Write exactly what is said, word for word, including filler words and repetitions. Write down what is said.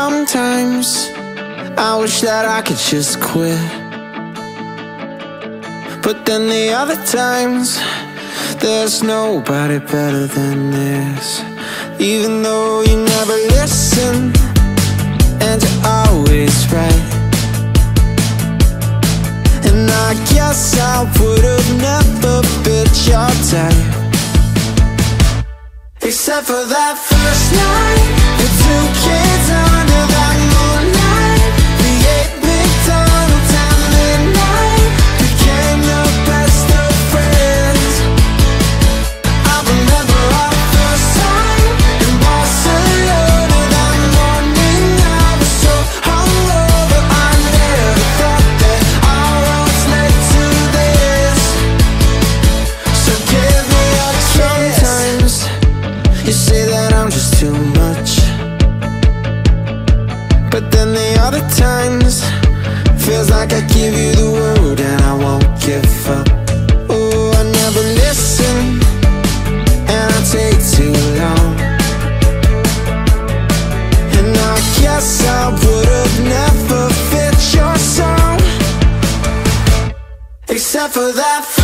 Sometimes I wish that I could just quit, but then the other times there's nobody better than this. Even though you never listen and you're always right, and I guess I would've never been your type, except for that first night with two kids under that moonlight. We ate McDonald's and the night became the best of friends. I remember our first time in Barcelona. That morning I was so hungover, I never thought that our roads led to this. So give me a kiss. Sometimes you say that I'm just too much, but then the other times feels like I give you the world and I won't give up. Oh, I never listen and I take too long, and I guess I would've never fit your song, except for that